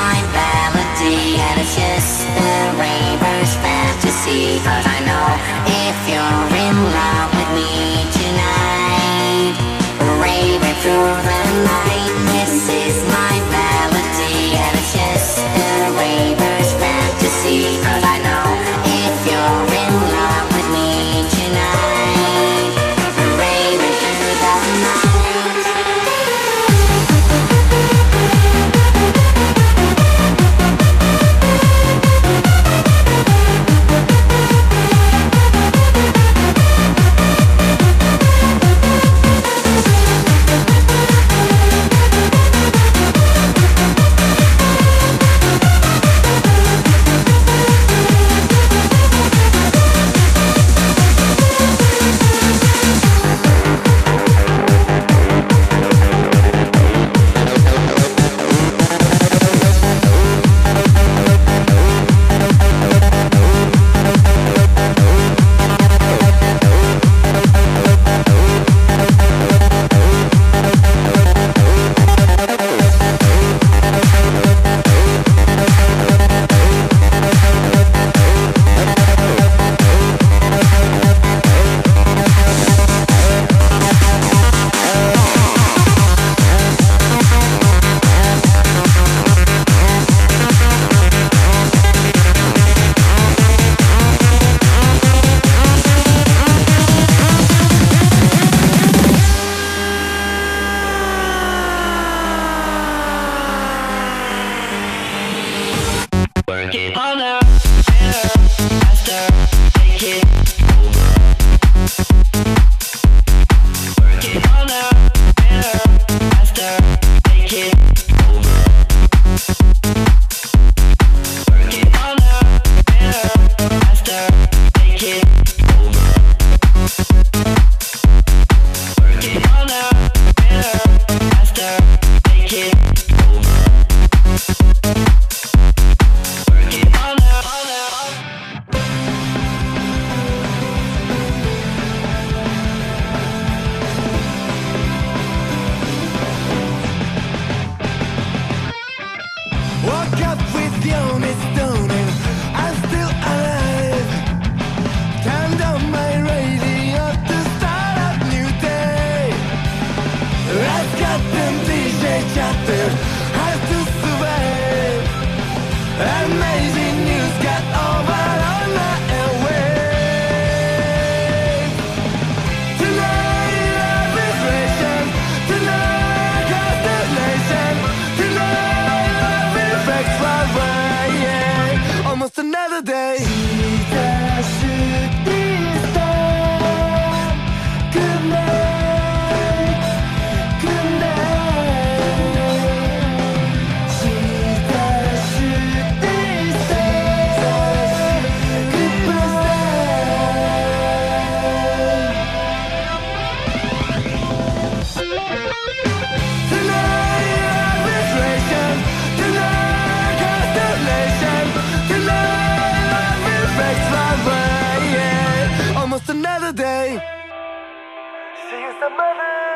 my melody, and it's just the reverse fantasy. But I know if you're in love with me tonight, raving through the night, this is my melody, and it's just the reverse fantasy. But I know if you're in love with me tonight. Another day. See you some other.